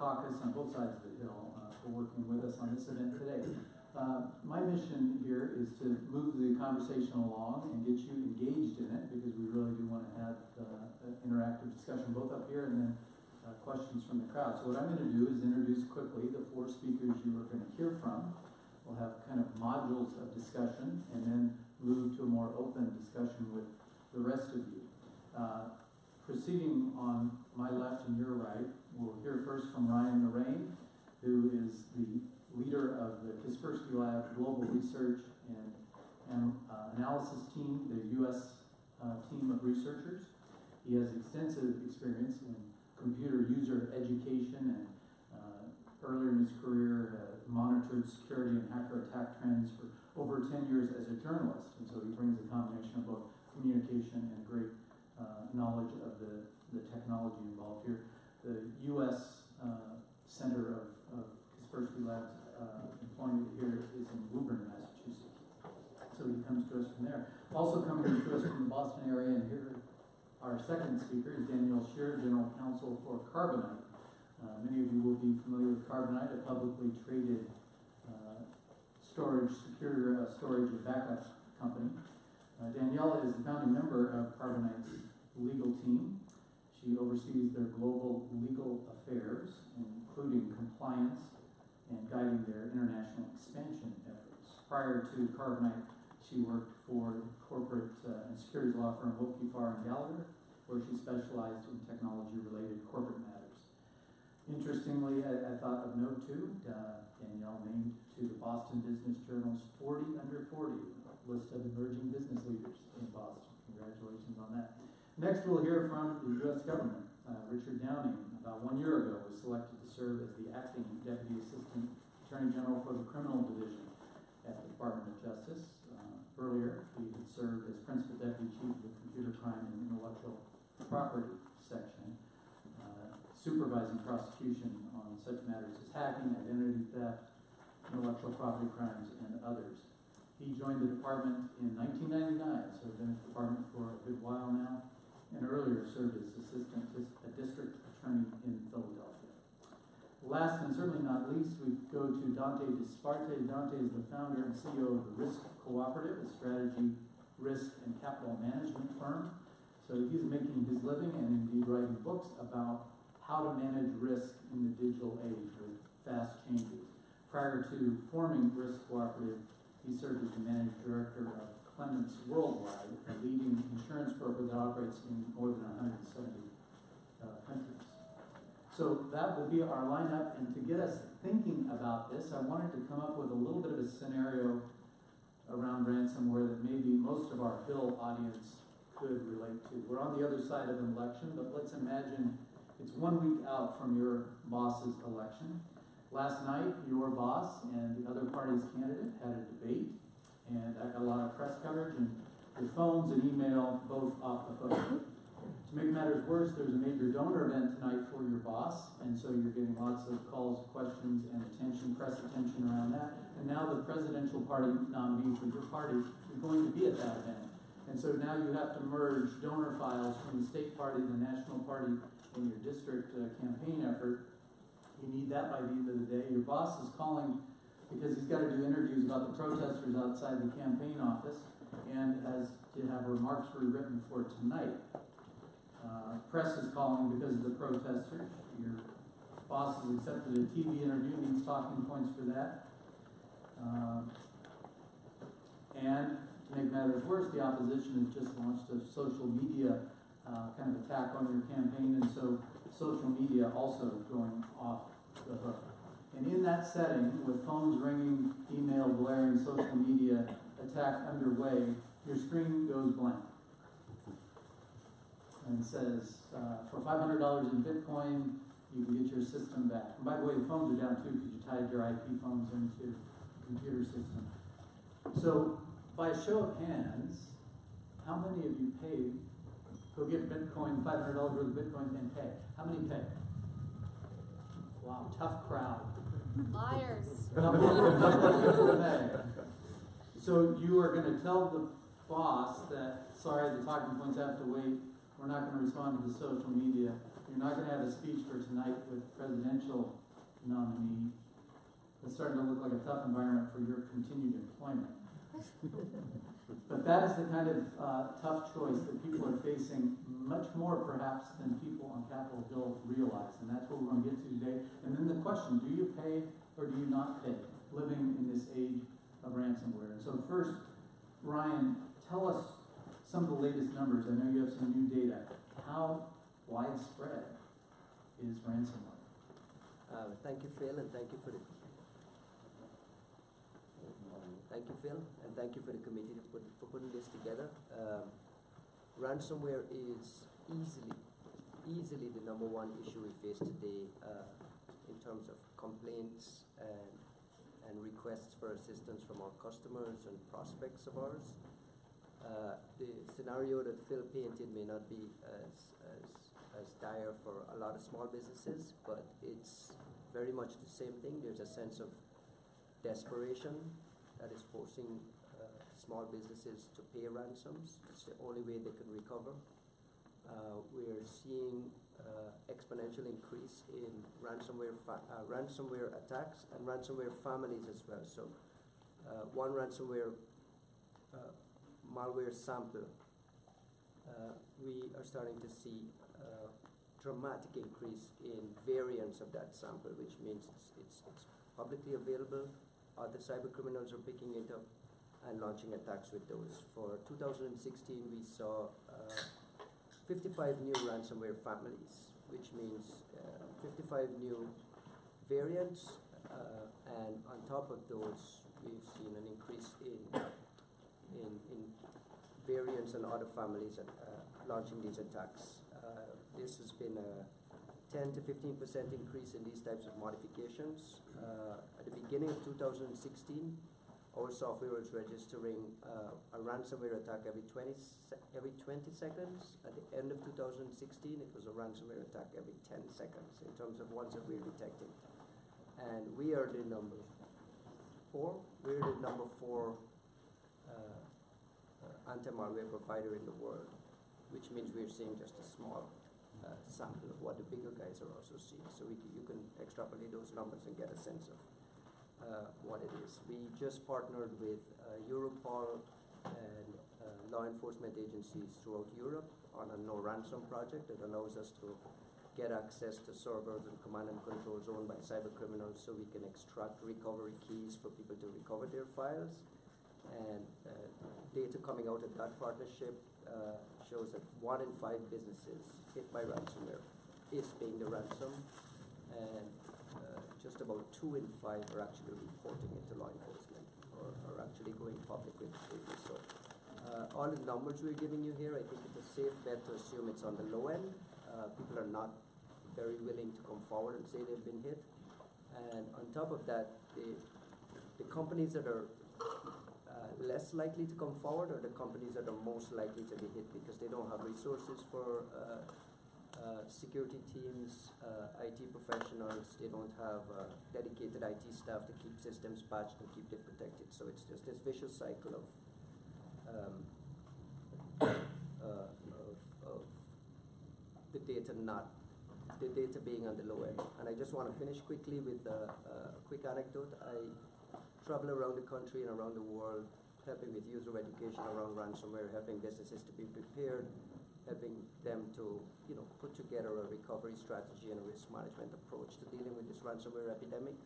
caucus on both sides of the hill for working with us on this event today. My mission here is to move the conversation along and get you engaged in it, because we really do want to have an interactive discussion both up here and then questions from the crowd. So what I'm going to do is introduce quickly the four speakers you are going to hear from. We'll have kind of modules of discussion and then move to a more open discussion with the rest of you. Proceeding on my left and your right, we'll hear first from Ryan Naraine, who is the leader of the Kaspersky Lab Global Research and Analysis Team, the U.S. team of researchers. He has extensive experience in computer user education, and earlier in his career monitored security and hacker attack trends for over 10 years as a journalist. And so he brings a combination of both communication and great knowledge of the technology involved here. The U.S. Center of Kaspersky Lab's employment here is in Woburn, Massachusetts. So he comes to us from there. Also coming to us from the Boston area, and here our second speaker is Danielle Sheer, General Counsel for Carbonite. Many of you will be familiar with Carbonite, a publicly traded storage and backup company. Danielle is the founding member of Carbonite's legal team. She oversees their global legal affairs, including compliance and guiding their international expansion efforts. Prior to Carbonite, she worked for the corporate and securities law firm Wilkie, Farr and Gallagher, where she specialized in technology-related corporate matters. Interestingly, I thought of note too, Danielle named to the Boston Business Journal's 40 Under 40 list of emerging business leaders in Boston. Congratulations on that. Next, we'll hear from the U.S. government. Richard Downing, about 1 year ago, was selected to serve as the acting Deputy Assistant Attorney General for the Criminal Division at the Department of Justice. Earlier, he had served as Principal Deputy Chief of the Computer Crime and Intellectual Property Section, supervising prosecution on such matters as hacking, identity theft, intellectual property crimes, and others. He joined the department in 1999, so he's been at the department for a good while now, and earlier served as assistant district attorney in Philadelphia. Last and certainly not least, we go to Dante Disparte. Dante is the founder and CEO of the Risk Cooperative, a strategy, risk, and capital management firm. So he's making his living and indeed writing books about how to manage risk in the digital age with fast changes. Prior to forming Risk Cooperative, he served as the managing director of Clements Worldwide, a leading insurance broker that operates in more than 170 countries. So that will be our lineup, and to get us thinking about this, I wanted to come up with a little bit of a scenario around ransomware that maybe most of our Hill audience could relate to. We're on the other side of an election, but let's imagine it's 1 week out from your boss's election. Last night, your boss and the other party's candidate had a debate, and I got a lot of press coverage, and your phones and email both off the hook. To make matters worse, there's a major donor event tonight for your boss, and so you're getting lots of calls, questions, and attention, press attention around that. And now the presidential party nominee for your party is going to be at that event. And so now you have to merge donor files from the state party, the national party, and your district campaign effort. You need that by the end of the day. Your boss is calling because he's got to do interviews about the protesters outside the campaign office and has to have remarks rewritten for tonight. Press is calling because of the protesters. Your boss has accepted a TV interview, needs talking points for that. And to make matters worse, the opposition has just launched a social media kind of attack on your campaign, and so social media also going off the hook. And in that setting, with phones ringing, email blaring, social media attack underway, your screen goes blank and says, for $500 in Bitcoin, you can get your system back. And by the way, the phones are down too because you tied your IP phones into the computer system. So by a show of hands, how many of you paid? Go get Bitcoin, $500 worth of Bitcoin, and pay. How many pay? Wow, tough crowd. Liars. So you are going to tell the boss that, sorry, the talking points have to wait. We're not going to respond to the social media. You're not going to have a speech for tonight with the presidential nominee. It's starting to look like a tough environment for your continued employment. But that is the kind of tough choice that people are facing, much more perhaps than people on Capitol Hill realize, and that's what we're going to get to today. And then the question, do you pay or do you not pay, living in this age of ransomware? And so first, Ryan, tell us some of the latest numbers. I know you have some new data. How widespread is ransomware? Thank you, Phil, and thank you for the... Thank you, Phil, and thank you for the committee for putting this together. Ransomware is easily the number one issue we face today in terms of complaints and requests for assistance from our customers and prospects of ours. The scenario that Phil painted may not be as dire for a lot of small businesses, but it's very much the same thing. There's a sense of desperation that is forcing small businesses to pay ransoms. It's the only way they can recover. We're seeing exponential increase in ransomware attacks and ransomware families as well. So one ransomware malware sample, we are starting to see dramatic increase in variants of that sample, which means it's publicly available. Other cyber criminals are picking it up and launching attacks with those. For 2016, we saw 55 new ransomware families, which means 55 new variants, and on top of those, we've seen an increase in variants and other families launching these attacks. This has been a 10 to 15% increase in these types of modifications. At the beginning of 2016, our software was registering a ransomware attack every 20 seconds. At the end of 2016, it was a ransomware attack every 10 seconds in terms of ones that we're detecting. And we are the number 4. We're the number 4 anti-malware provider in the world, which means we're seeing just a small sample of what the bigger guys are also seeing. So you can extrapolate those numbers and get a sense of what it is. We just partnered with Europol and law enforcement agencies throughout Europe on a no ransom project that allows us to get access to servers and command and controls owned by cyber criminals so we can extract recovery keys for people to recover their files. And data coming out of that partnership shows that 1 in 5 businesses hit by ransomware is paying the ransom, and just about 2 in 5 are actually reporting it to law enforcement or are actually going public with it. So all the numbers we're giving you here, I think it's a safe bet to assume it's on the low end. People are not very willing to come forward and say they've been hit. And on top of that, the companies that are less likely to come forward are the companies that are most likely to be hit because they don't have resources for security teams, IT professionals. They don't have dedicated IT staff to keep systems patched and keep them protected. So it's just this vicious cycle of the data being on the low end. And I just want to finish quickly with a quick anecdote. I travel around the country and around the world, helping with user education around ransomware, helping businesses to be prepared, helping them to, you know, put together a recovery strategy and a risk management approach to dealing with this ransomware epidemic.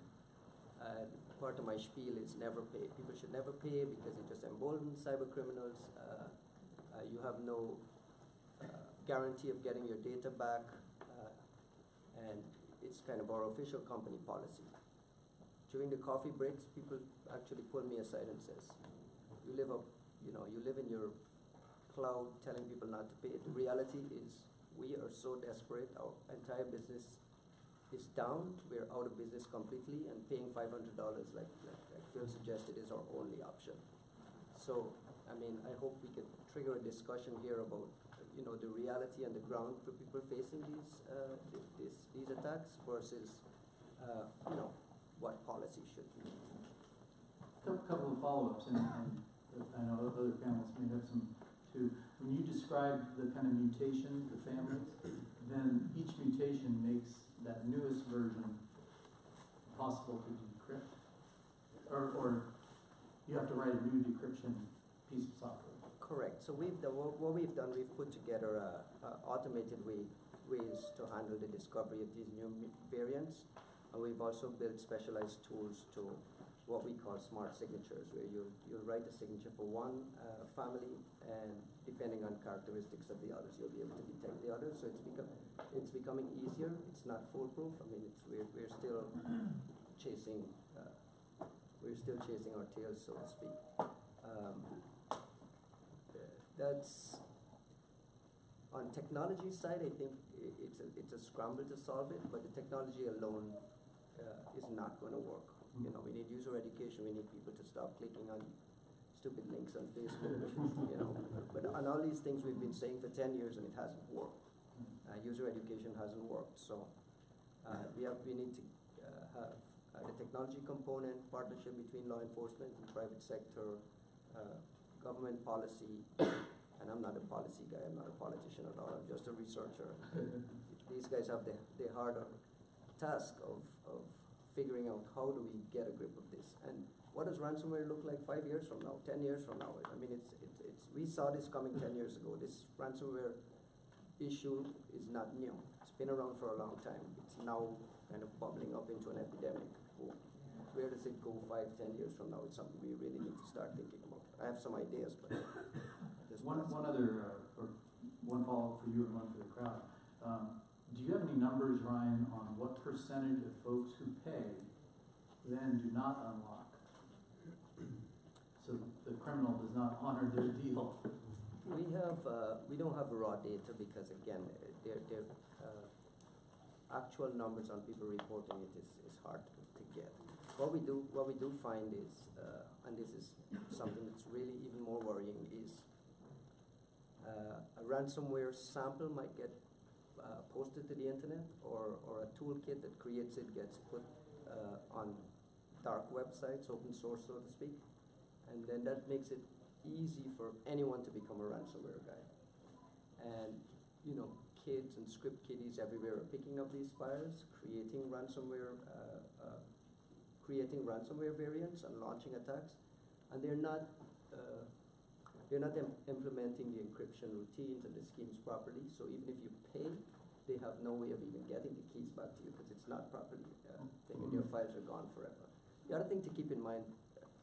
Part of my spiel is never pay. People should never pay because it just emboldens cyber criminals. You have no guarantee of getting your data back, and it's kind of our official company policy. During the coffee breaks, people actually pull me aside and says, "You live in your cloud, telling people not to pay." The reality is, we are so desperate. Our entire business is down. We're out of business completely, and paying $500, like Phil suggested, is our only option. So, I mean, I hope we can trigger a discussion here about, you know, the reality on the ground for people facing these attacks versus, you know, what policy should be. A couple of follow-ups, and I know other panelists may have some too. When you describe the kind of mutation, the families, then each mutation makes that newest version possible to decrypt, or you have to write a new decryption piece of software. Correct. So we've done, what we've done, we've put together automated ways to handle the discovery of these new variants, and we've also built specialized tools to what we call smart signatures, where you'll write a signature for one family, and depending on characteristics of the others, you'll be able to detect the others. So it's becoming easier. It's not foolproof. I mean, we're still chasing our tails, so to speak. That's on technology side. I think it's a scramble to solve it, but the technology alone is not going to work. You know, we need user education. We need people to stop clicking on stupid links on Facebook. You know, but on all these things we've been saying for 10 years, and it hasn't worked. User education hasn't worked. So we need to have the technology component, partnership between law enforcement and private sector, government policy. And I'm not a policy guy. I'm not a politician at all. I'm just a researcher. These guys have the harder task of figuring out how do we get a grip of this, and what does ransomware look like 5 years from now, 10 years from now? I mean, it's we saw this coming 10 years ago. This ransomware issue is not new. It's been around for a long time. It's now kind of bubbling up into an epidemic. Where does it go 5, 10 years from now? It's something we really need to start thinking about. I have some ideas, but one follow up for you and one for the crowd. Do you have any numbers, Ryan, on what percentage of folks who pay then do not unlock? So the criminal does not honor their deal. We have we don't have raw data because, again, actual numbers on people reporting it is hard to get. What we do find is, and this is something that's really even more worrying, is a ransomware sample might get posted to the internet, or a toolkit that creates it gets put on dark websites, open source, so to speak, and then that makes it easy for anyone to become a ransomware guy. And you know, kids and script kiddies everywhere are picking up these files, creating ransomware variants and launching attacks, and they're not implementing the encryption routines and the schemes properly. So even if you pay, they have no way of even getting the keys back to you because it's not properly and your files are gone forever. The other thing to keep in mind,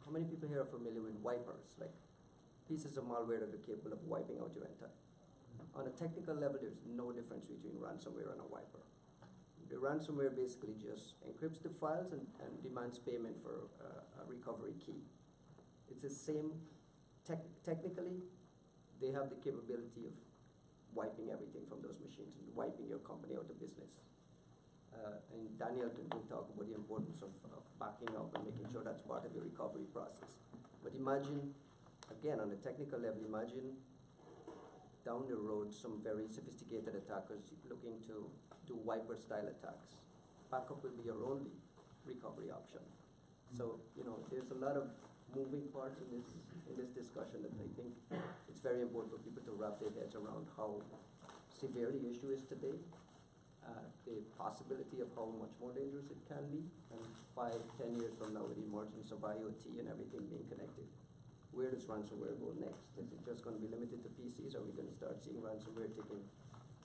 how many people here are familiar with wipers, like pieces of malware that are capable of wiping out your entire? On a technical level, there's no difference between ransomware and a wiper. The ransomware basically just encrypts the files and demands payment for a recovery key. It's the same. Technically, they have the capability of wiping everything from those machines and wiping your company out of business. And Danielle can talk about the importance of backing up and making sure that's part of your recovery process. But imagine, again, on a technical level, imagine down the road some very sophisticated attackers looking to do wiper-style attacks. Backup will be your only recovery option. So, you know, there's a lot of moving parts in this discussion that I think it's very important for people to wrap their heads around how severe the issue is today, the possibility of how much more dangerous it can be, and 5, 10 years from now with the emergence of IoT and everything being connected. Where does ransomware go next? Is it just going to be limited to PCs? Are we going to start seeing ransomware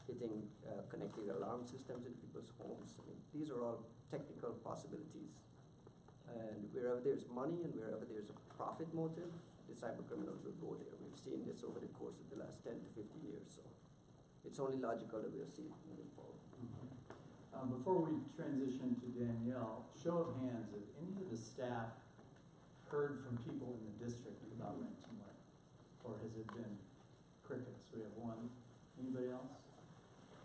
hitting connected alarm systems in people's homes? I mean, these are all technical possibilities. And wherever there's money and wherever there's a profit motive, the cyber criminals will go there. We've seen this over the course of the last 10 to 15 years. So it's only logical that we'll see it moving forward. Mm-hmm. Before we transition to Danielle, show of hands, if any of the staff heard from people in the district about ransomware? Or has it been crickets? We have one. Anybody else?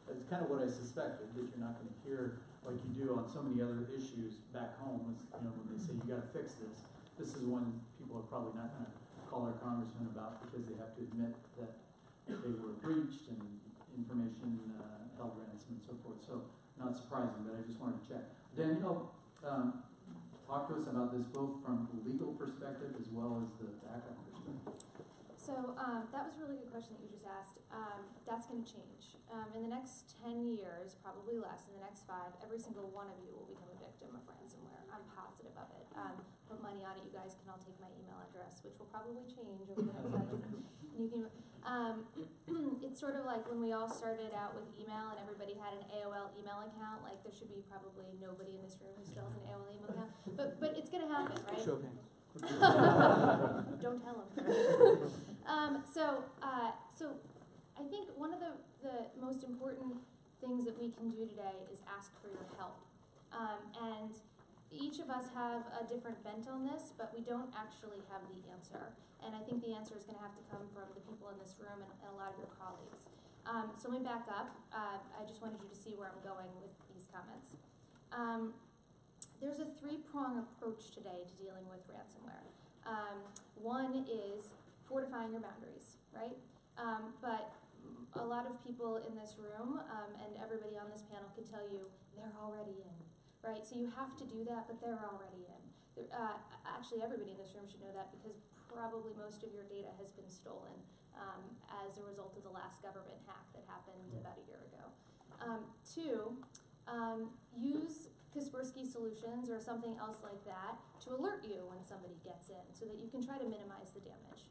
That's kind of what I suspected, that you're not going to hear like you do on so many other issues back home, is, you know, when they say you got to fix this. This is one people are probably not going to call their congressman about because they have to admit that they were breached and information held ransom and so forth. So not surprising, but I just wanted to check. Danielle, talk to us about this both from the legal perspective as well as the background perspective. So that was a really good question that you just asked. That's going to change. In the next 10 years, probably less, in the next 5, every single one of you will become a victim of ransomware. I'm positive of it. Put money on it. You guys can all take my email address, which will probably change over the next 5 years. And you can, it's sort of like when we all started out with email and everybody had an AOL email account. Like, there should be probably nobody in this room who still has an AOL email account. But it's going to happen, right? Show hands. Don't tell them. So I think one of the most important things that we can do today is ask for your help. And each of us have a different bent on this, but we don't actually have the answer. And I think the answer is going to have to come from the people in this room and a lot of your colleagues. So let me back up. I just wanted you to see where I'm going with these comments. There's a three-prong approach today to dealing with ransomware. One is fortifying your boundaries, right? But a lot of people in this room and everybody on this panel could tell you they're already in, right? So you have to do that, but they're already in. Actually, everybody in this room should know that because probably most of your data has been stolen as a result of the last government hack that happened about a year ago. Two, use Kaspersky solutions or something else like that to alert you when somebody gets in so that you can try to minimize the damage.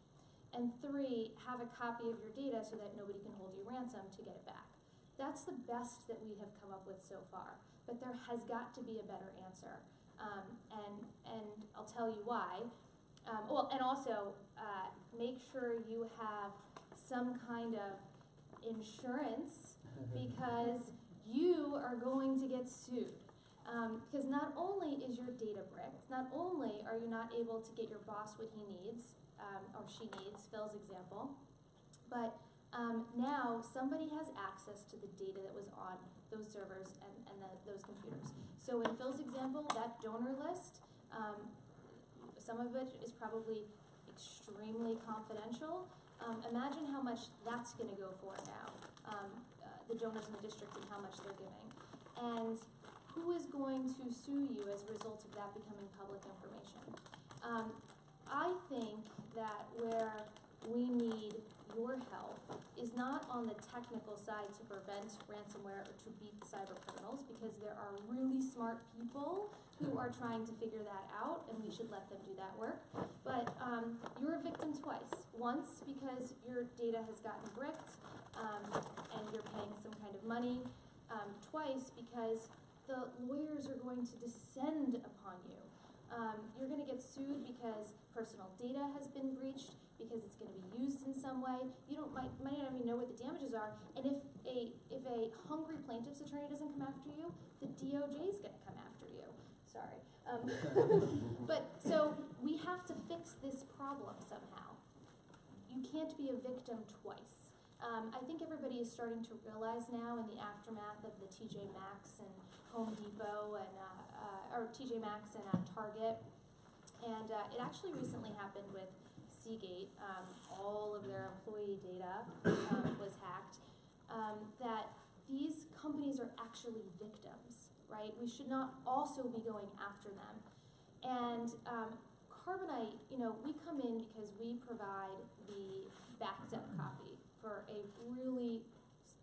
And 3, have a copy of your data so that nobody can hold you ransom to get it back. That's the best that we have come up with so far, but there has got to be a better answer. And I'll tell you why. And also, make sure you have some kind of insurance because you are going to get sued. Because not only is your data bricked, not only are you not able to get your boss what he needs, or she needs, Phil's example, but now somebody has access to the data that was on those servers and those computers. So in Phil's example, that donor list, some of it is probably extremely confidential. Imagine how much that's going to go for now, the donors in the district and how much they're giving. And who is going to sue you as a result of that becoming public information? I think that where we need your help is not on the technical side to prevent ransomware or to beat cyber criminals, because there are really smart people who are trying to figure that out, and we should let them do that work. But you're a victim twice. Once because your data has gotten bricked and you're paying some kind of money. Twice because the lawyers are going to descend upon you. You're going to get sued because personal data has been breached, because it's going to be used in some way. You don't might not even know what the damages are. And if a hungry plaintiff's attorney doesn't come after you, the DOJ is going to come after you. Sorry. But so we have to fix this problem somehow. You can't be a victim twice. I think everybody is starting to realize now in the aftermath of the TJ Maxx and Home Depot and or TJ Maxx and Target, and it actually recently happened with Seagate. All of their employee data was hacked. That these companies are actually victims, right? We should not also be going after them. And Carbonite, you know, we come in because we provide the backed up copy. For a really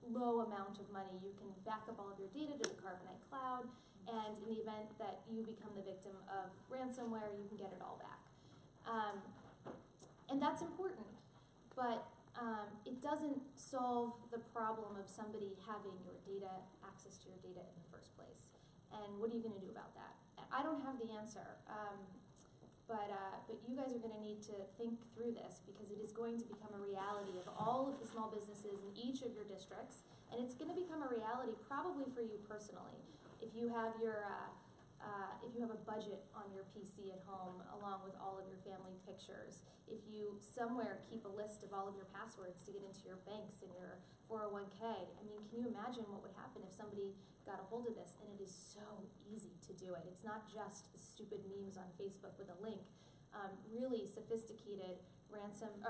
low amount of money, you can back up all of your data to the Carbonite cloud, and in the event that you become the victim of ransomware, you can get it all back. And that's important, but it doesn't solve the problem of somebody having your data, access to your data in the first place. And what are you gonna do about that? I don't have the answer. But you guys are going to need to think through this, because it is going to become a reality of all of the small businesses in each of your districts, and it's going to become a reality probably for you personally. If you have your if you have a budget on your PC at home along with all of your family pictures, if you somewhere keep a list of all of your passwords to get into your banks and your 401k, I mean, can you imagine what would happen if somebody got a hold of this? And it is so easy to do it. It's not just the stupid memes on Facebook with a link. Really sophisticated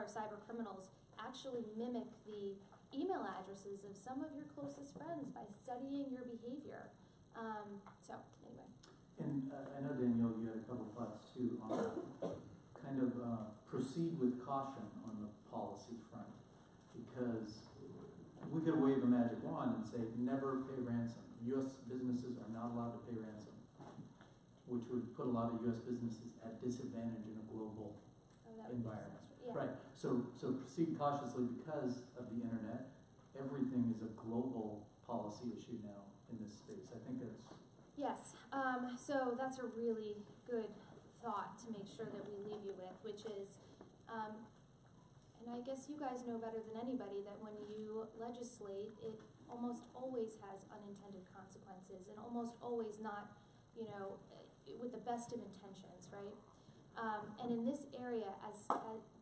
cyber criminals actually mimic the email addresses of some of your closest friends by studying your behavior. So anyway. And I know, Danielle, you had a couple of thoughts too on proceed with caution on the policy front, because we could wave a magic wand and say never pay ransom. U.S. businesses are not allowed to pay ransom, which would put a lot of U.S. businesses at disadvantage in a global environment. Yeah. Right. So proceed cautiously because of the internet. Everything is a global policy issue now in this space. I think that's... Yes. So that's a really good thought to make sure that we leave you with, which is, and I guess you guys know better than anybody that when you legislate, it almost always has unintended consequences and almost always not, you know, with the best of intentions, right? And in this area,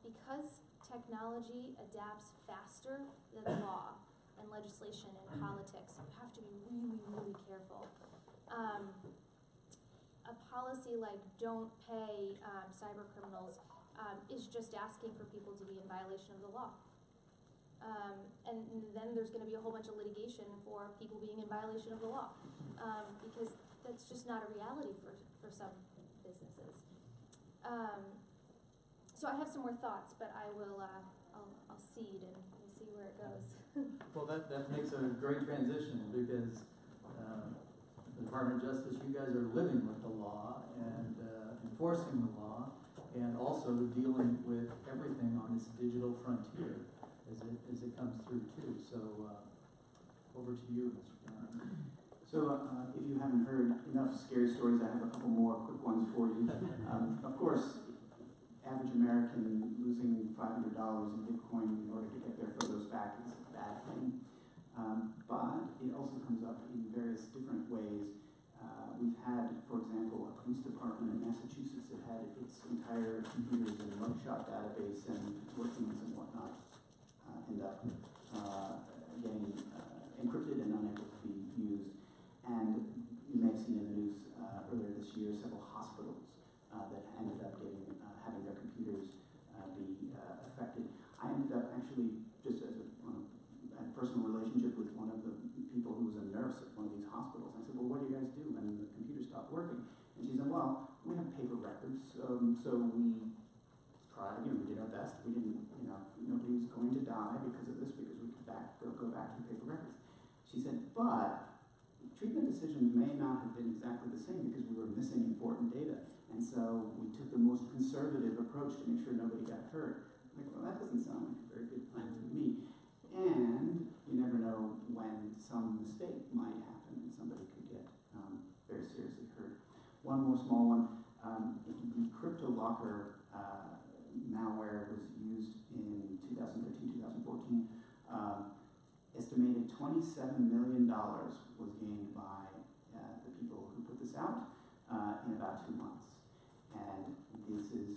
because technology adapts faster than law and legislation and politics, you have to be really, really careful. A policy like don't pay cyber criminals is just asking for people to be in violation of the law. And then there's going to be a whole bunch of litigation for people being in violation of the law, because that's just not a reality for some businesses. So I have some more thoughts, but I will I'll cede and we'll see where it goes. Well, that makes a great transition, because the Department of Justice, you guys are living with the law and enforcing the law, and also dealing with everything on this digital frontier as it comes through too. So over to you, Mr. Downing. So if you haven't heard enough scary stories, I have a couple more quick ones for you. Of course, average American losing $500 in Bitcoin in order to get their photos back is a bad thing. But it also comes up in various different ways. We've had, for example, a police department in Massachusetts that had its entire computers and mugshot database and workings and whatnot end up getting encrypted and unable to be used. And you may have seen in the news earlier this year several hospitals that ended up having their computers be affected. I ended up actually, just as a personal relationship with one of the people who was a nurse at one of these hospitals. And I said, well, what do you guys do when the computers stop working? And she said, well, we have paper records, so we tried, we did our best. We didn't, nobody's going to die because of this, because we could go back to the paper records. She said, but treatment decisions may not have been exactly the same because we were missing important data. And so we took the most conservative approach to make sure nobody got hurt. I'm like, well, that doesn't sound like a very good plan to me. And you never know when some mistake might happen and somebody could get very seriously hurt. One more small one. The CryptoLocker malware was used in 2013, 2014. Estimated $27 million was gained by the people who put this out in about 2 months. And this is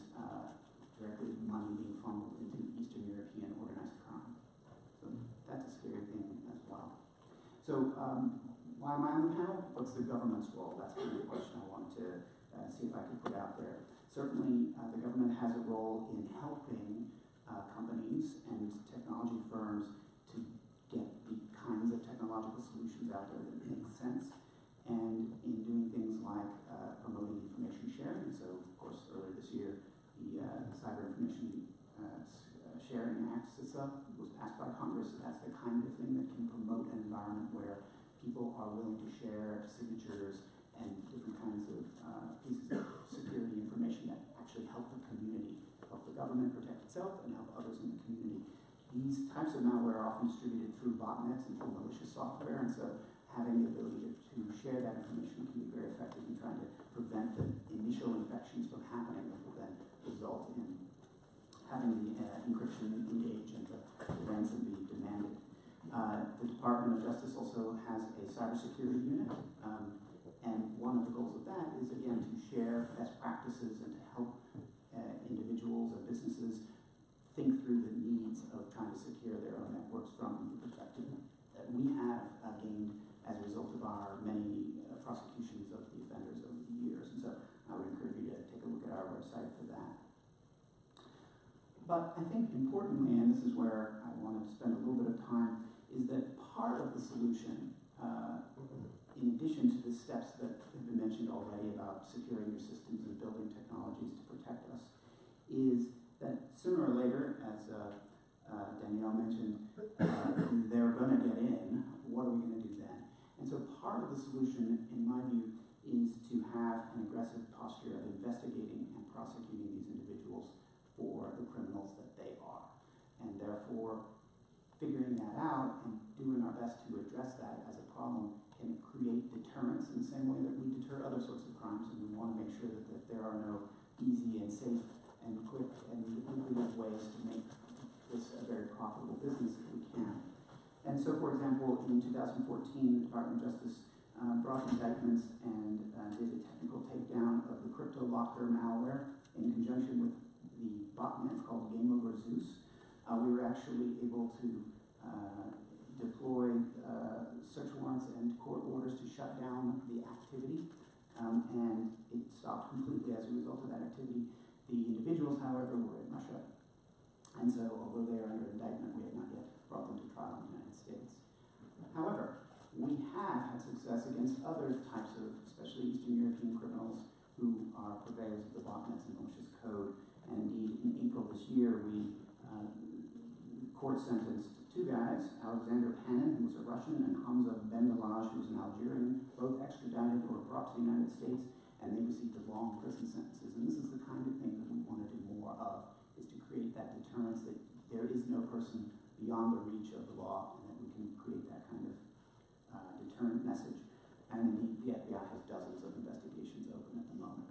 directly money being funneled into Eastern European organized crime. So that's a scary thing as well. So why am I on the panel? What's the government's role? That's really the question I wanted to see if I could put out there. Certainly, the government has a role in helping companies and technology firms to get the kinds of technological solutions out there that make sense, and in doing things like promoting information sharing. So, of course, earlier this year, the Cyber Information Sharing Act was passed by Congress. So that's the kind of thing that can promote an environment where people are willing to share signatures and different kinds of pieces of security information that actually help the community, help the government protect itself, and help others in the community. These types of malware are often distributed through botnets and through malicious software, and so having the ability to share that information can be very effective in trying to prevent the initial infections from happening that will then result in having the encryption engage and the ransom be demanded. The Department of Justice also has a cybersecurity unit, and one of the goals of that is, again, to share best practices and to help individuals and businesses think through the needs of trying to secure their own networks from the perspective that we have gained as a result of our many prosecutions of the offenders over the years. And so I would encourage you to take a look at our website for that. But I think importantly, and this is where I wanted to spend a little bit of time, is that part of the solution, in addition to the steps that have been mentioned already about securing your systems and building technologies to protect us, is that sooner or later, as Danielle mentioned, they're going to get in, what are we going to do then? And so part of the solution, in my view, is to have an aggressive posture of investigating and prosecuting these individuals for the criminals that they are. And therefore, figuring that out and doing our best to address that as a problem can create deterrence in the same way that we deter other sorts of crimes, and we want to make sure that, there are no easy and safe and quick and lucrative ways to make this a very profitable business if we can. And so, for example, in 2014, the Department of Justice brought indictments and did a technical takedown of the CryptoLocker malware in conjunction with the botnet called Game Over Zeus. We were actually able to deploy search warrants and court orders to shut down the activity, and it stopped completely as a result of that activity. The individuals, however, were in Russia, and so although they are under indictment, we have not yet brought them to trial in the United States. However, we have had success against other types of, especially Eastern European criminals who are purveyors of the botnets and malicious code, and indeed in April this year we court sentenced two guys, Alexander Panin, who was a Russian, and Hamza Ben Melaj, who was an Algerian, both extradited or brought to the United States, and they received long prison sentences. And this is the kind of thing that we want to do more of, is to create that deterrence that there is no person beyond the reach of the law, and that we can create that kind of deterrent message. And indeed, the FBI has dozens of investigations open at the moment.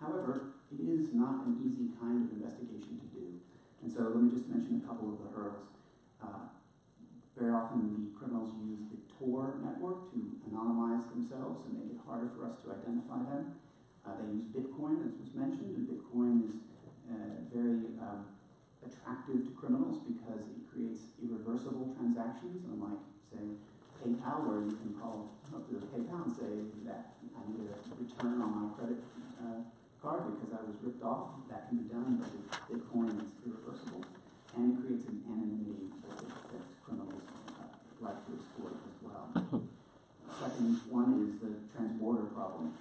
However, it is not an easy kind of investigation to do. And so let me just mention a couple of the hurdles. Very often the criminals use the Tor network to anonymize themselves and make it harder for us to identify them. They use Bitcoin, as was mentioned, and Bitcoin is very attractive to criminals because it creates irreversible transactions, unlike, say, PayPal, where you can call up to PayPal and say that I need a return on my credit card because I was ripped off. That can be done, but with Bitcoin it's irreversible. And it creates an anonymity that criminals like to exploit as well. The second one is the transborder problem.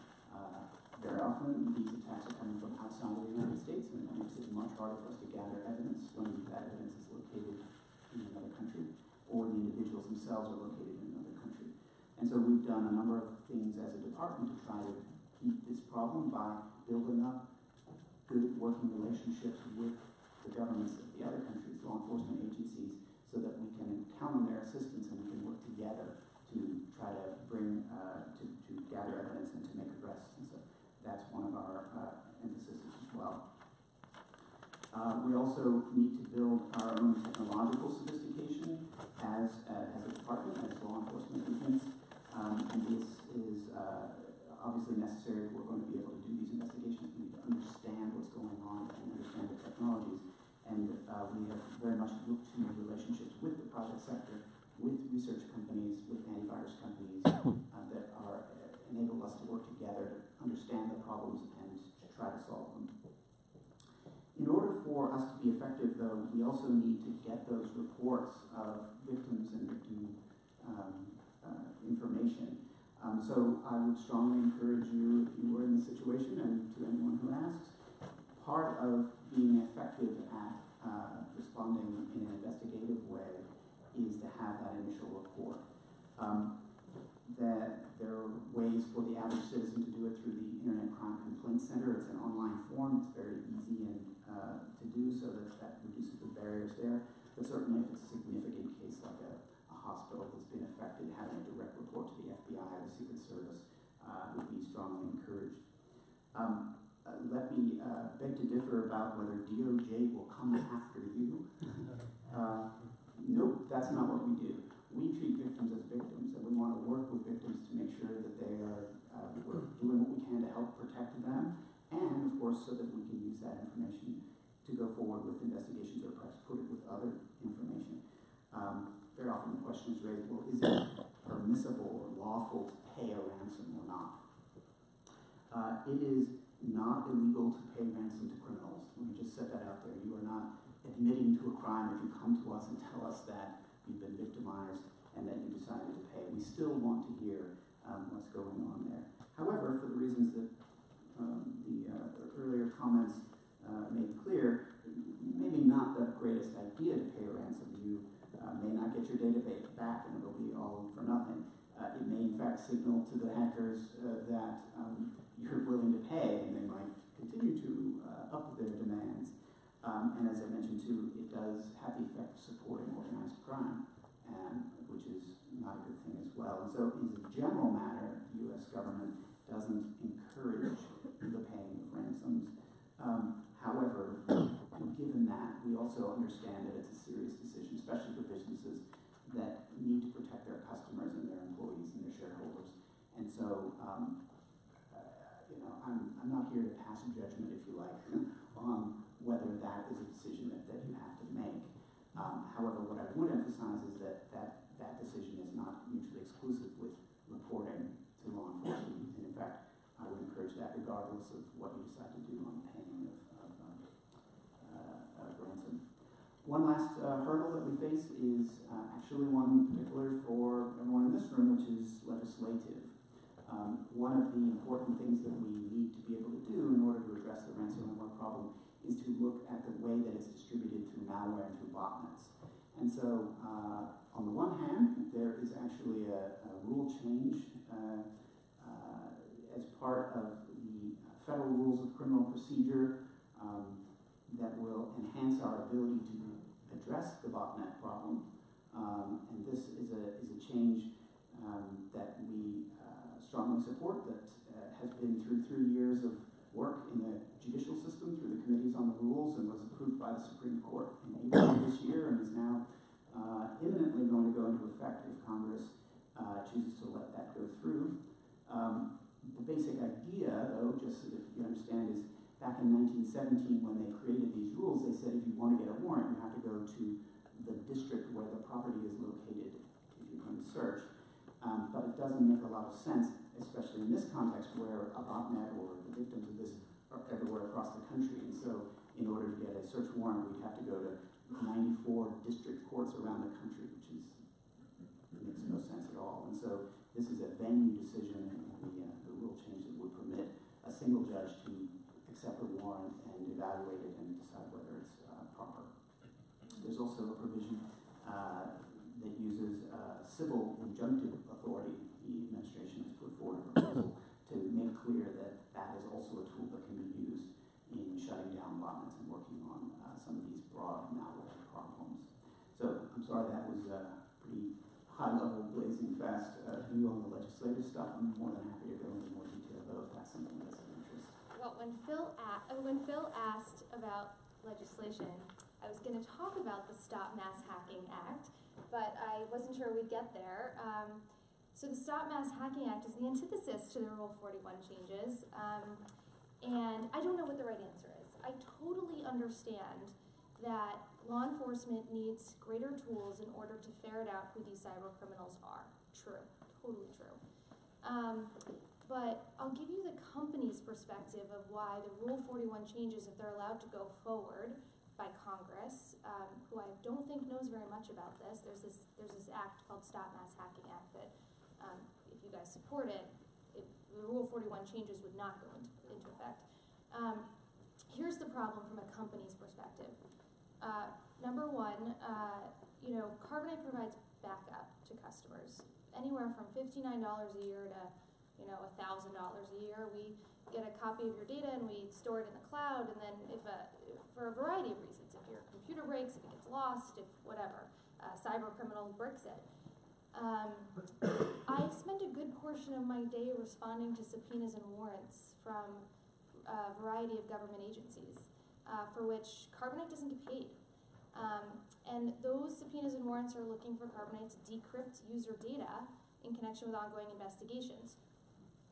Very often these attacks are coming from outside of the United States, and it makes it much harder for us to gather evidence when that evidence is located in another country, or the individuals themselves are located in another country. And so we've done a number of things as a department to try to beat this problem by building up good working relationships with the governments of the other countries, law enforcement agencies, so that we can count on their assistance and we can work together to try to bring, to gather evidence and to make arrests. And so that's one of our emphases as well. We also need to build our own technological sophistication as a department, as law enforcement agents, and this is obviously necessary if we're going to be able to do these investigations. We need to understand what's going on and understand the technologies, and we have very much looked to relationships with the private sector, with research companies, with antivirus companies that are enable us to work together to understand the problems and to try to solve them. In order for us to be effective, though, we also need to get those reports of victims and victim information. So I would strongly encourage you, if you were in this situation, and to anyone who asks, part of being effective at responding in an investigative way is to have that initial report. That there are ways for the average citizen to do it through the Internet Crime Complaint Center. It's an online form. It's very easy and to do, so that reduces the barriers there. But certainly if it's a significant case like a hospital that's been affected, having a direct report to the FBI or the Secret Service would be strongly encouraged. Let me beg to differ about whether DOJ will come after you. Nope, that's not what we do. We treat victims as victims, and we want to work with victims to make sure that they are we're doing what we can to help protect them, and of course so that we can use that information to go forward with investigations or perhaps put it with other information. Very often the question is raised, well, is it permissible or lawful to pay a ransom or not? It is not illegal to pay ransom to criminals. Let me just set that out there. You are not admitting to a crime if you come to us and tell us that you've been victimized and that you decided to pay. We still want to hear what's going on there. However, for the reasons that the earlier comments made clear, maybe not the greatest idea to And as I mentioned too, it does have the effect of supporting organized crime, which is not a good thing as well. And so as a general matter, the US government doesn't encourage the paying of ransoms. However, given that, we also understand that it's a serious decision, especially for businesses that need to protect their customers and their employees and their shareholders. And so, you know, I'm not here to pass a judgment, if you like, on whether that is a decision that you have to make. However, what I would emphasize is that decision is not mutually exclusive with reporting to law enforcement. And in fact, I would encourage that regardless of what you decide to do on the paying of ransom. One last hurdle that we face is actually one in particular for everyone in this room, which is legislative. One of the important things that we need to be able to do in order to address the ransomware problem is to look at the way that it's distributed through malware and through botnets. And so, on the one hand, there is actually a rule change as part of the federal rules of criminal procedure that will enhance our ability to address the botnet problem. And this is a change that we strongly support, that has been through 3 years of work in the judicial system through the committees on the rules and was approved by the Supreme Court in April of this year and is now imminently going to go into effect if Congress chooses to let that go through. The basic idea, though, just so that you understand, is back in 1917 when they created these rules, they said if you want to get a warrant, you have to go to the district where the property is located if you're going to search. But it doesn't make a lot of sense, especially in this context where a botnet or the victims of this are everywhere across the country. And so in order to get a search warrant, we'd have to go to 94 district courts around the country, which is, makes no sense at all. And so this is a venue decision, and the rule change that would permit a single judge to accept a warrant and evaluate it and decide whether it's proper. There's also a provision that uses civil injunctive authority. The administration has put forward a proposal to make clear that that is also a tool that can be used in shutting down botnets and working on some of these broad malware problems. So I'm sorry that was a pretty high-level, blazing fast view on the legislative stuff. I'm more than happy to go into more detail, though, if that's something that's of interest. Well, when Phil asked about legislation, I was going to talk about the Stop Mass Hacking Act, but I wasn't sure we'd get there. So the Stop Mass Hacking Act is the antithesis to the Rule 41 changes, and I don't know what the right answer is. I totally understand that law enforcement needs greater tools in order to ferret out who these cyber criminals are. True, totally true. But I'll give you the company's perspective of why the Rule 41 changes, if they're allowed to go forward by Congress, who I don't think knows very much about this. There's this act called Stop Mass Hacking Act that, if you guys support it, the Rule 41 changes would not go into effect. Here's the problem from a company's perspective. Number one, you know, Carbonite provides backup to customers, anywhere from $59 a year to, you know, $1,000 a year. We get a copy of your data and we store it in the cloud, and then for a variety of reasons, if your computer breaks, if it gets lost, if whatever, a cyber criminal bricks it. I spent a good portion of my day responding to subpoenas and warrants from a variety of government agencies for which Carbonite doesn't get paid. And those subpoenas and warrants are looking for Carbonite to decrypt user data in connection with ongoing investigations.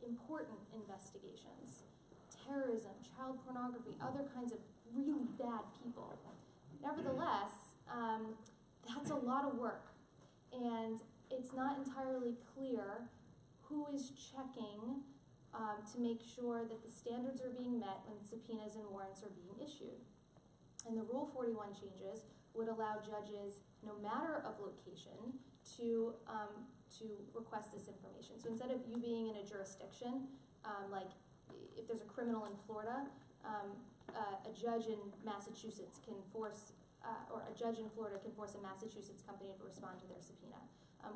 Important investigations, terrorism, child pornography, other kinds of really bad people. Nevertheless, that's a lot of work, and it's not entirely clear who is checking to make sure that the standards are being met when subpoenas and warrants are being issued. And the Rule 41 changes would allow judges, no matter of location, to request this information. So instead of you being in a jurisdiction, like if there's a criminal in Florida, a judge in Massachusetts can force, or a judge in Florida can force a Massachusetts company to respond to their subpoena,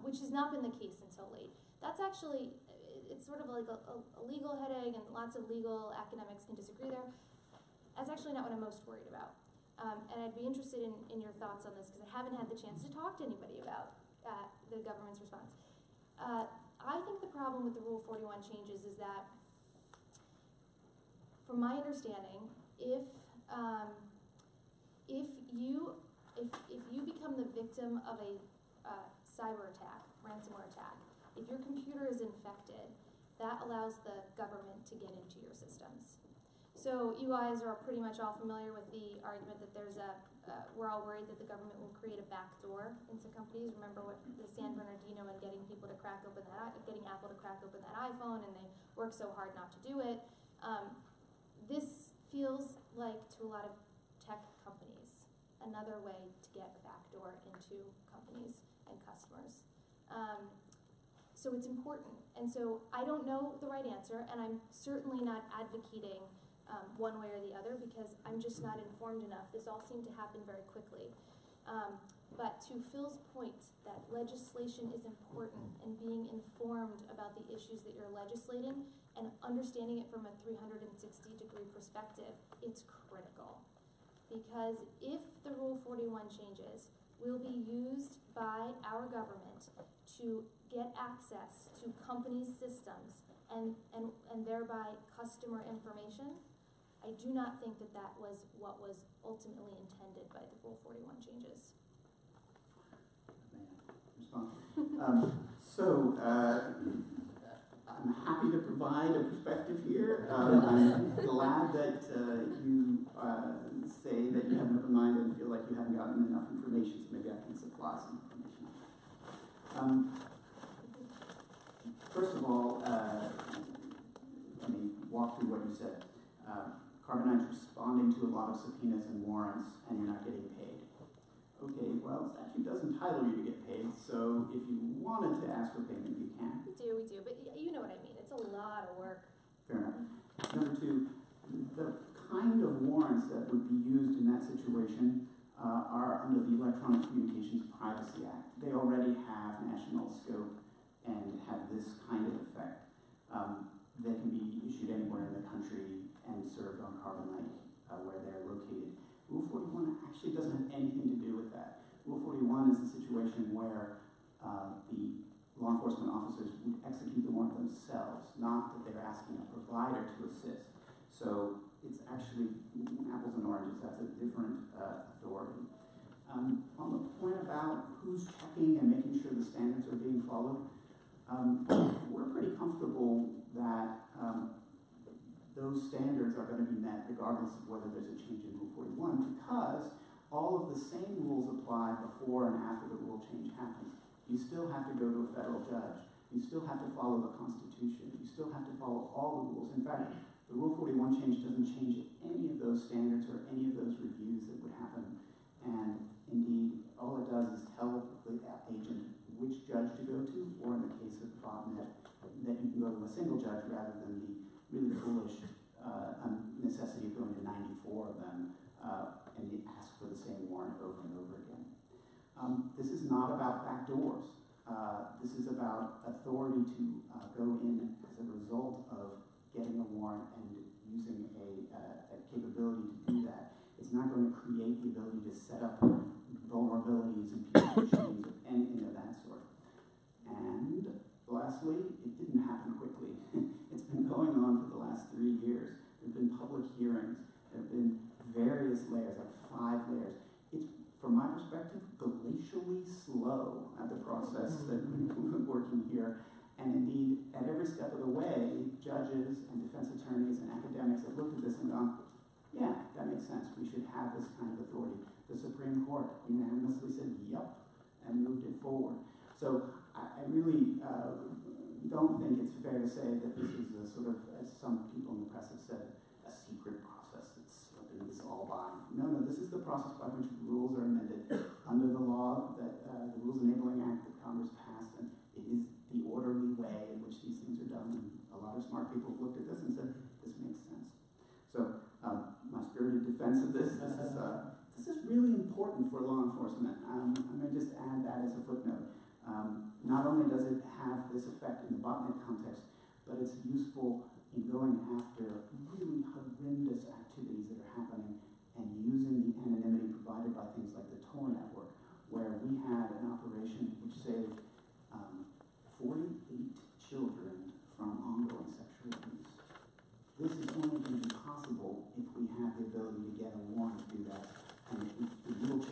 which has not been the case until late. That's actually, it's sort of like a legal headache, and lots of legal academics can disagree there. That's actually not what I'm most worried about. And I'd be interested in your thoughts on this, because I haven't had the chance to talk to anybody about the government's response. I think the problem with the Rule 41 changes is that, from my understanding, if you become the victim of a cyber attack, ransomware attack, if your computer is infected, that allows the government to get into your systems. So you guys are pretty much all familiar with the argument that there's a, we're all worried that the government will create a backdoor into companies. Remember what the San Bernardino and getting people to crack open that, getting Apple to crack open that iPhone, and they work so hard not to do it. This feels like, to a lot of tech companies, another way to get a backdoor into companies and customers. So it's important. And so I don't know the right answer, and I'm certainly not advocating one way or the other, because I'm just not informed enough. This all seemed to happen very quickly. But to Phil's point, that legislation is important, and being informed about the issues that you're legislating and understanding it from a 360-degree perspective, it's critical. Because if the Rule 41 changes will be used by our government to get access to companies' systems and thereby customer information, I do not think that that was what was ultimately intended by the Rule 41 changes. I'm happy to provide a perspective here. I'm glad that you say that you have an open mind and feel like you haven't gotten enough information, so maybe I can supply some information. First of all, let me walk through what you said. Carbonite's responding to a lot of subpoenas and warrants, and you're not getting paid. Okay, well, the statute does entitle you to get paid, so if you wanted to ask for payment, you can. We do, but you know what I mean. It's a lot of work. Fair enough. Number two, the kind of warrants that would be used in that situation are under the Electronic Communications Privacy Act. They already have national scope and have this kind of effect. They can be issued anywhere in the country and served on Carbonite where they're located. Rule 41 actually doesn't have anything to do with that. Rule 41 is the situation where the law enforcement officers would execute the warrant themselves, not that they're asking a provider to assist. So it's actually apples and oranges. That's a different authority. On the point about who's checking and making sure the standards are being followed, we're pretty comfortable that those standards are going to be met regardless of whether there's a change in Rule 41, because all of the same rules apply before and after the rule change happens. You still have to go to a federal judge. You still have to follow the Constitution. You still have to follow all the rules. In fact, the Rule 41 change doesn't change any of those standards or any of those reviews that would happen. And indeed, all it does is tell the agent which judge to go to, or in the case of the botnet, that you can go to a single judge rather than the really foolish necessity of going to 94 of them and they ask for the same warrant over and over again. This is not about backdoors. This is about authority to go in as a result of getting a warrant and using a capability to do that. It's not going to create the ability to set up vulnerabilities and machines or anything of that sort. And lastly, it didn't happen quickly. It's been going on for the last 3 years. There have been public hearings. There have been various layers, like 5 layers. It's, from my perspective, glacially slow at the process that we're working here. And indeed, at every step of the way, judges and defense attorneys and academics have looked at this and gone, yeah, that makes sense. We should have this kind of authority. The Supreme Court unanimously said, yep, and moved it forward. So I really don't think it's fair to say that this is a sort of, as some people in the press have said, a secret process that's slipping this all by. No, no, this is the process by which rules are amended under the law, that the Rules Enabling Act that Congress passed, and it is the orderly way in which these things are done. And a lot of smart people have looked at this and said, this makes sense. So my spirited defense of this is really important for law enforcement. I'm going to just add that as a footnote. Not only does it have this effect in the botnet context, but it's useful in going after really horrendous activities that are happening and using the anonymity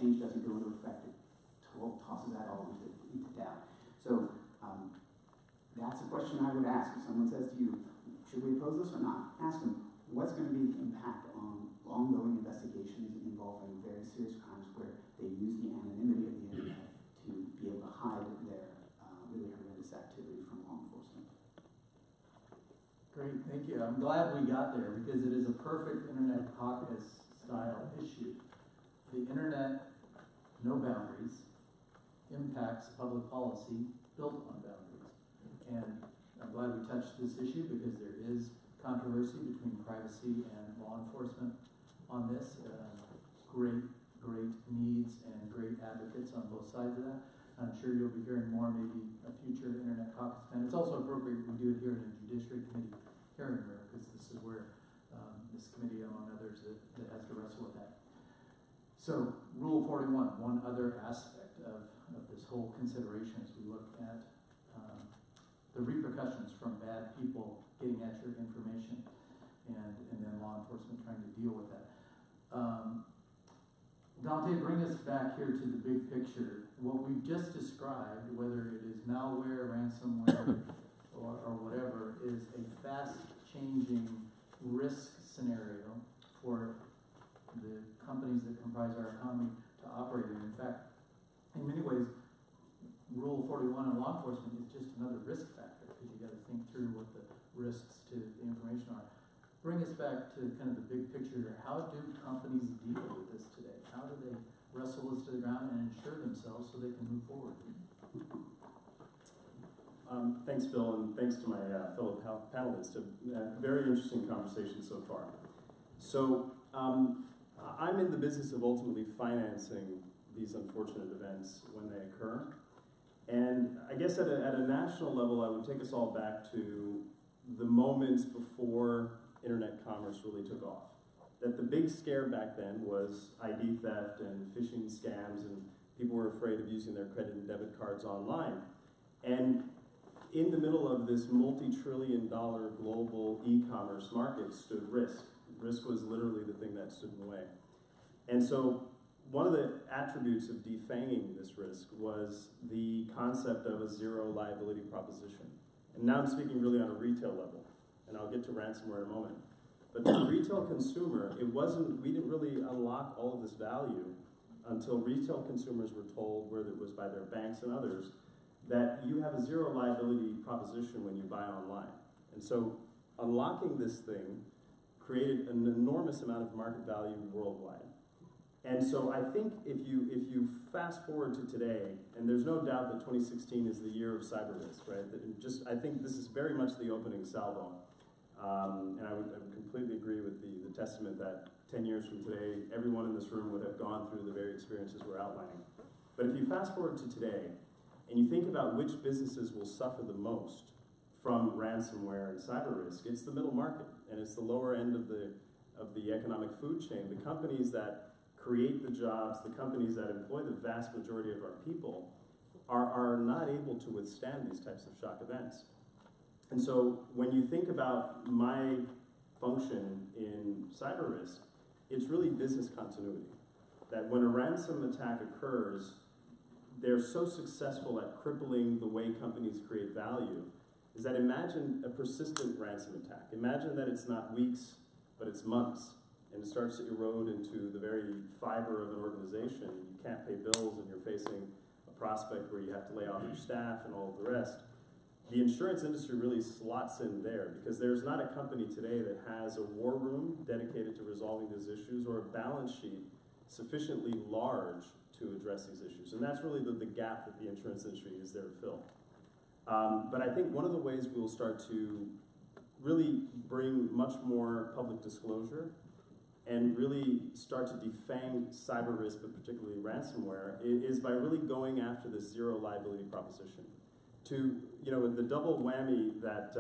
change doesn't go into effect, it tosses that all into doubt. So that's a question I would ask. If someone says to you, should we oppose this or not? Ask them, what's going to be the impact on ongoing investigations involving very serious crimes where they use the anonymity of the internet to be able to hide their really horrendous activity from law enforcement? Great, thank you. I'm glad we got there because it is a perfect Internet Caucus style issue. The internet, no boundaries, impacts public policy built on boundaries. And I'm glad we touched this issue because there is controversy between privacy and law enforcement on this. Great needs and great advocates on both sides of that. I'm sure you'll be hearing more, maybe a future Internet Caucus. And it's also appropriate we do it here in the Judiciary Committee hearing room because this is where this committee, among others, that has to wrestle with that. So Rule 41, one other aspect of this whole consideration as we look at the repercussions from bad people getting at your information and then law enforcement trying to deal with that. Dante, bring us back here to the big picture. What we've just described, whether it is malware, ransomware, or whatever, is a fast-changing risk scenario for the companies that comprise our economy to operate in. In fact, in many ways, Rule 41 on law enforcement is just another risk factor because you've got to think through what the risks to the information are. Bring us back to kind of the big picture. How do companies deal with this today? How do they wrestle this to the ground and ensure themselves so they can move forward? Thanks, Bill, and thanks to my fellow panelists. A very interesting conversation so far. So I'm in the business of ultimately financing these unfortunate events when they occur. And I guess at a national level, I would take us all back to the moments before internet commerce really took off. That the big scare back then was ID theft and phishing scams, and people were afraid of using their credit and debit cards online. And in the middle of this multi-trillion-dollar global e-commerce market stood risk. Risk was literally the thing that stood in the way. And so one of the attributes of defanging this risk was the concept of a zero liability proposition. And now I'm speaking really on a retail level, and I'll get to ransomware in a moment. But for the retail consumer, we didn't really unlock all of this value until retail consumers were told, whether it was by their banks and others, that you have a zero liability proposition when you buy online. And so unlocking this thing created an enormous amount of market value worldwide. And so I think if you fast forward to today, and there's no doubt that 2016 is the year of cyber risk, right? Just, I think this is very much the opening salvo. And I would completely agree with the testament that 10 years from today, everyone in this room would have gone through the very experiences we're outlining. But if you fast forward to today, and you think about which businesses will suffer the most from ransomware and cyber risk, it's the middle market, and it's the lower end of the economic food chain. The companies that create the jobs, the companies that employ the vast majority of our people are not able to withstand these types of shock events. And so when you think about my function in cyber risk, it's really business continuity. That when a ransom attack occurs, they're so successful at crippling the way companies create value, is that imagine a persistent ransom attack. Imagine that it's not weeks, but it's months, and it starts to erode into the very fiber of an organization. You can't pay bills, and you're facing a prospect where you have to lay off your staff and all of the rest. The insurance industry really slots in there, because there's not a company today that has a war room dedicated to resolving these issues or a balance sheet sufficiently large to address these issues. And that's really the gap that the insurance industry is there to fill. But I think one of the ways we'll start to really bring much more public disclosure and really start to defang cyber risk, but particularly ransomware, is by really going after this zero liability proposition. To, you know, the double whammy that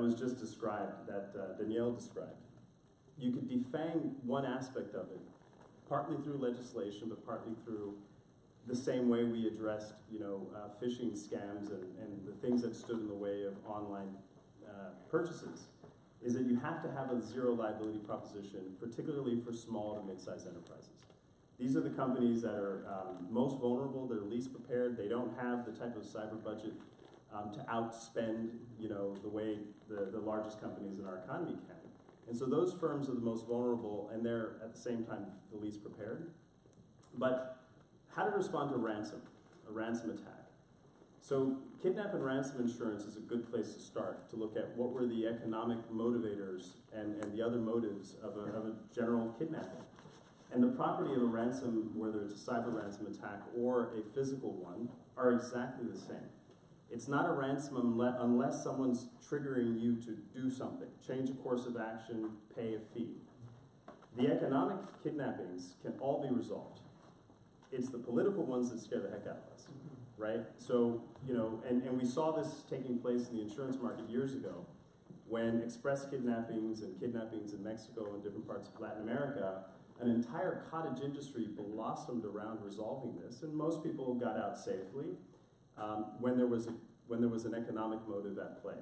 was just described, that Danielle described, you could defang one aspect of it, partly through legislation, but partly through the same way we addressed, you know, phishing scams and the things that stood in the way of online purchases, is that you have to have a zero liability proposition, particularly for small to mid-sized enterprises. These are the companies that are most vulnerable, they're least prepared, they don't have the type of cyber budget to outspend, you know, the way the largest companies in our economy can. And so those firms are the most vulnerable, and they're, at the same time, the least prepared. But how to respond to a ransom attack. So kidnap and ransom insurance is a good place to start, to look at what were the economic motivators and the other motives of a general kidnapping. And the property of a ransom, whether it's a cyber ransom attack or a physical one, are exactly the same. It's not a ransom unless someone's triggering you to do something, change a course of action, pay a fee. The economic kidnappings can all be resolved. It's the political ones that scare the heck out of us, right? So, you know, and we saw this taking place in the insurance market years ago when express kidnappings in Mexico and different parts of Latin America, an entire cottage industry blossomed around resolving this, and most people got out safely when there was an economic motive at play.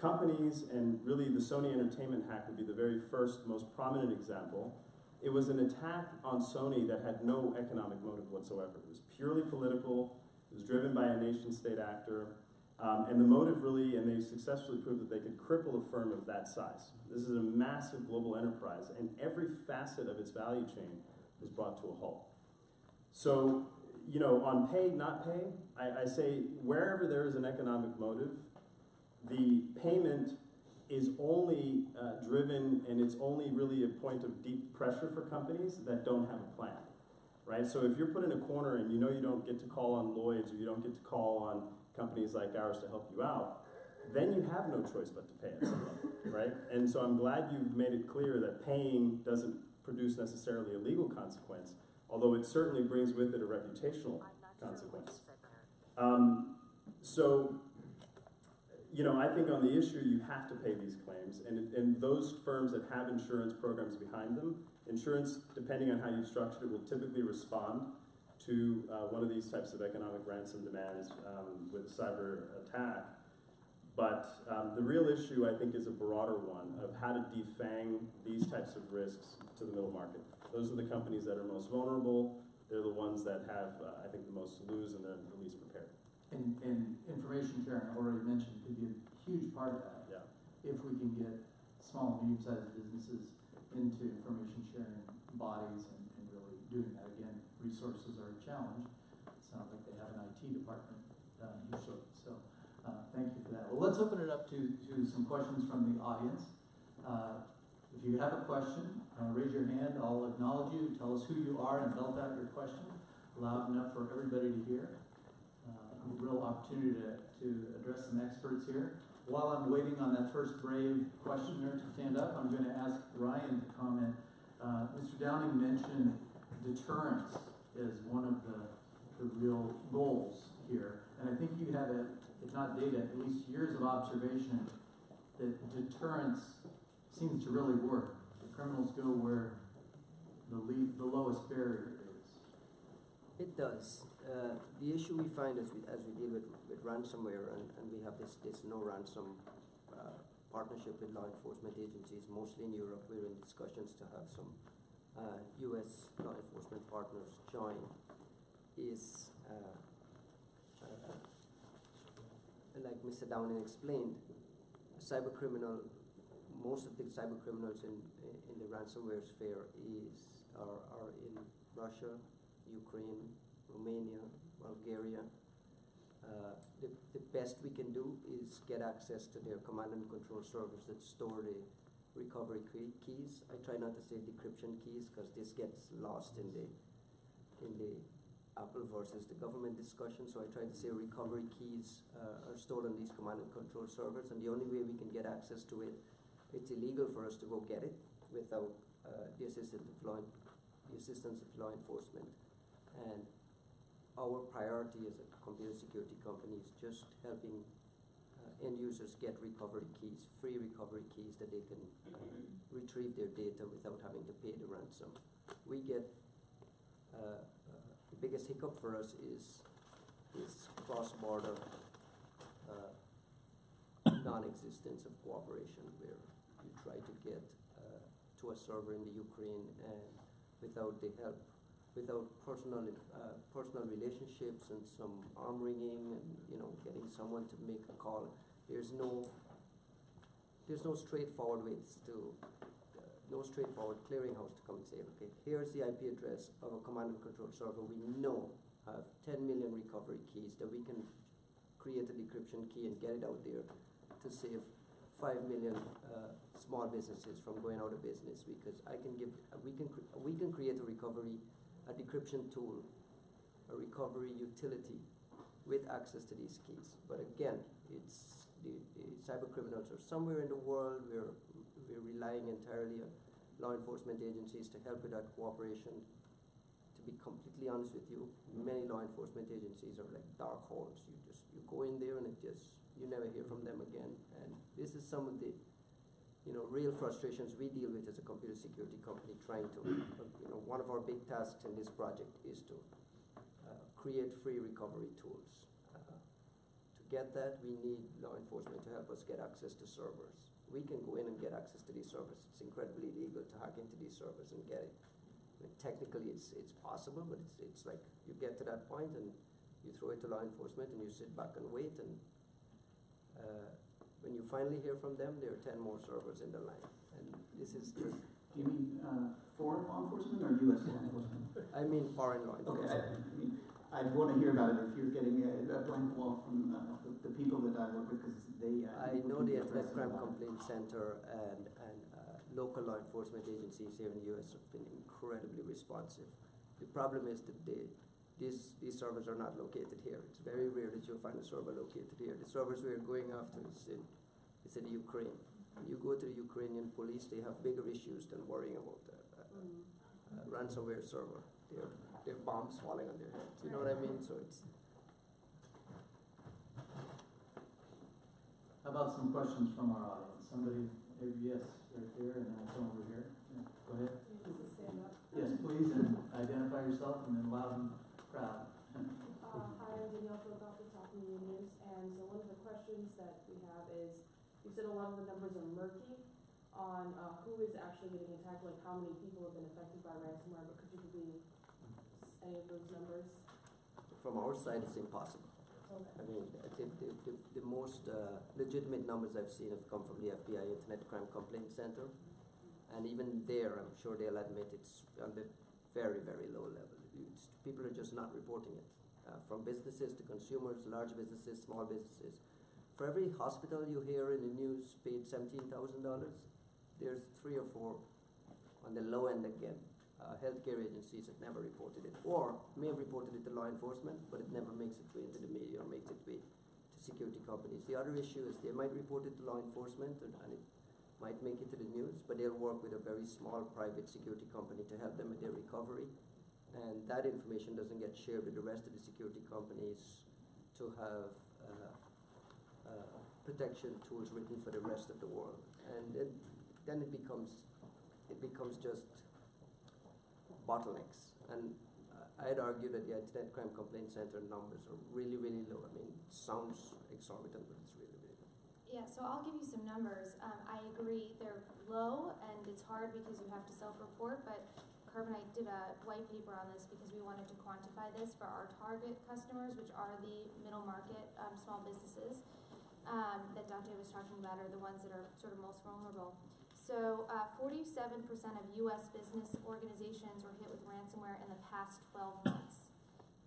Companies, and really the Sony Entertainment hack would be the very first, most prominent example. It was an attack on Sony that had no economic motive whatsoever. It was purely political, it was driven by a nation-state actor, and the motive really, and they successfully proved that they could cripple a firm of that size. This is a massive global enterprise, and every facet of its value chain was brought to a halt. So, you know, on pay, not pay, I say wherever there is an economic motive, the payment is only driven, and it's only really a point of deep pressure for companies that don't have a plan, right? So if you're put in a corner and you know you don't get to call on Lloyds, or you don't get to call on companies like ours to help you out, then you have no choice but to pay at some level, right? And so I'm glad you've made it clear that paying doesn't produce necessarily a legal consequence, although it certainly brings with it a reputational consequence. So, you know, I think on the issue you have to pay these claims, and those firms that have insurance programs behind them, insurance, depending on how you structure it, will typically respond to one of these types of economic ransom demands with a cyber attack. But the real issue, I think, is a broader one of how to defang these types of risks to the middle market. Those are the companies that are most vulnerable. They're the ones that have, I think, the most to lose, and they're the least prepared. And information sharing, I already mentioned, could be a huge part of that. Yeah. If we can get small and medium-sized businesses into information sharing bodies and really doing that. Again, resources are a challenge. It sounds like they have an IT department usually. So thank you for that. Well, let's open it up to some questions from the audience. If you have a question, raise your hand. I'll acknowledge you. Tell us who you are and belt out your question loud enough for everybody to hear. A real opportunity to address some experts here. While I'm waiting on that first brave questioner to stand up, I'm going to ask Ryan to comment. Mr. Downing mentioned deterrence as one of the real goals here. And I think you have, if not data, at least years of observation that deterrence seems to really work. The criminals go where the lowest barrier. It does. The issue we find as we deal with ransomware, and we have this no ransom partnership with law enforcement agencies, mostly in Europe. We're in discussions to have some US law enforcement partners join, is, like Mr. Downing explained, a cyber criminal, most of the cyber criminals in the ransomware sphere are in Russia, Ukraine, Romania, Bulgaria. The best we can do is get access to their command and control servers that store the recovery keys. I try not to say decryption keys because this gets lost in the Apple versus the government discussion. So I try to say recovery keys are stored on these command and control servers, and the only way we can get access to it, it's illegal for us to go get it without the assistance of law enforcement. And our priority as a computer security company is just helping end users get recovery keys, free recovery keys that they can retrieve their data without having to pay the ransom. We get, the biggest hiccup for us is cross-border non-existence of cooperation, where you try to get to a server in the Ukraine and without the help without personal relationships and some arm wringing and getting someone to make a call. There's no straightforward way to no straightforward clearinghouse to come and say, okay, here's the IP address of a command and control server we know have 10 million recovery keys that we can create a decryption key and get it out there to save 5 million small businesses from going out of business, because I can give, we can create a recovery, a decryption tool, a recovery utility with access to these keys. But again, it's the cyber criminals are somewhere in the world. We're relying entirely on law enforcement agencies to help with that cooperation. To be completely honest with you, many law enforcement agencies are like dark holes. You go in there and you never hear from them again. And this is some of the real frustrations we deal with as a computer security company trying to one of our big tasks in this project is to create free recovery tools. To get that, we need law enforcement to help us get access to servers. We can go in and get access to these servers. It's incredibly illegal to hack into these servers and get it. Technically, it's possible, but it's like you get to that point and you throw it to law enforcement and you sit back and wait. And when you finally hear from them, there are 10 more servers in the line. And this is just. Do you mean foreign law enforcement or U.S. law enforcement? I mean foreign law enforcement. Okay, I want to hear about it if you're getting a blank wall from the people that I work with, because they. I know the Internet Crime Complaint Center and local law enforcement agencies here in the U.S. have been incredibly responsive. The problem is that these servers are not located here. It's very rare that you'll find a server located here. The servers we're going after is in Ukraine. When you go to the Ukrainian police, they have bigger issues than worrying about a ransomware server. There are bombs falling on their heads. You know what I mean? So it's. How about some questions from our audience? Somebody, yes, right there, and then someone over here. Yeah, go ahead. Please stand up. Yes, please, and identify yourself, and then loud and proud. Hi, I'm Danielle from Talking Unions, and so one of the questions that we have is, you said a lot of the numbers are murky on who is actually getting attacked, like how many people have been affected by ransomware, but could you give any of those numbers? From our side, it's impossible. Okay. I mean, I think the most legitimate numbers I've seen have come from the FBI Internet Crime Complaint Center, and even there, I'm sure they'll admit it's on the very, very low level. People are just not reporting it. From businesses to consumers, large businesses, small businesses. For every hospital you hear in the news paid $17,000, there's 3 or 4 on the low end again. Healthcare agencies that never reported it, or may have reported it to law enforcement, but it never makes its way into the media or makes its way to security companies. The other issue is they might report it to law enforcement and it might make it to the news, but they'll work with a very small private security company to help them with their recovery. And that information doesn't get shared with the rest of the security companies to have protection tools written for the rest of the world, and then it becomes just bottlenecks. And I'd argue that the Internet Crime Complaint Center numbers are really, really low. I mean, it sounds exorbitant, but it's really, really low. Yeah, so I'll give you some numbers. I agree they're low, and it's hard because you have to self-report, but Carbonite did a white paper on this because we wanted to quantify this for our target customers, which are the middle market small businesses that Dante was talking about, are the ones that are sort of most vulnerable. So 47% of U.S. business organizations were hit with ransomware in the past 12 months,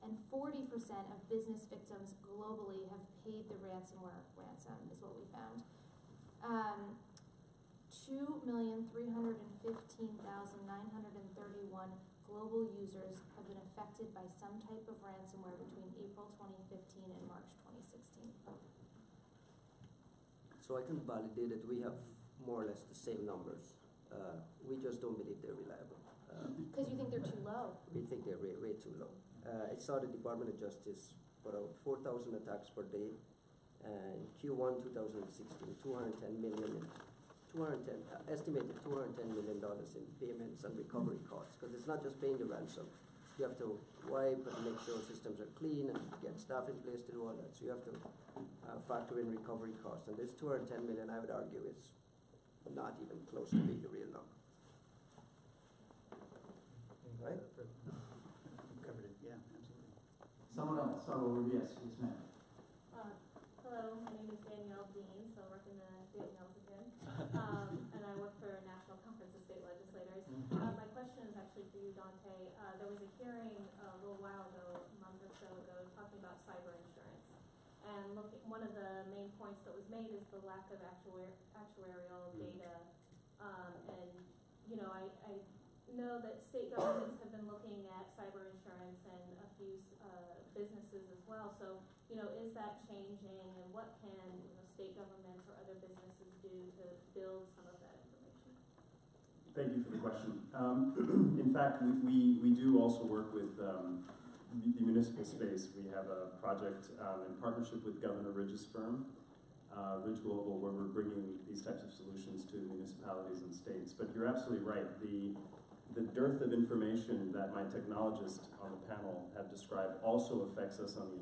and 40% of business victims globally have paid the ransomware ransom, is what we found. 2,315,931 global users have been affected by some type of ransomware between April 2015 and March 2016. So I can validate that we have more or less the same numbers. We just don't believe they're reliable. Because you think they're too low. We think they're way, way too low. I saw the Department of Justice put out 4,000 attacks per day. In Q1 2016, estimated $210 million in payments and recovery costs, because it's not just paying the ransom. You have to wipe and make sure systems are clean and get staff in place to do all that. So you have to factor in recovery costs. And this $210 million, I would argue, is not even close to being the real number. Right? Someone else. So yes, ma'am. Hello, my name is Danielle Dean, so I work in the Danielle's again, and I work for a National Conference of State Legislators. My question is actually for you, Dante. There was a hearing a little while ago, a month or so ago, talking about cyber insurance. And one of the main points that was made is the lack of actuarial data. And, you know, I know that state governments have been looking at cyber insurance and a few businesses as well. So, you know, is that changing? And what can, you know, state governments or other businesses do to build some of that information? Thank you for the question. In fact, we do also work with the municipal space. We have a project in partnership with Governor Ridge's firm, Ridge Global, where we're bringing these types of solutions to municipalities and states. But you're absolutely right. The dearth of information that my technologists on the panel have described also affects us on the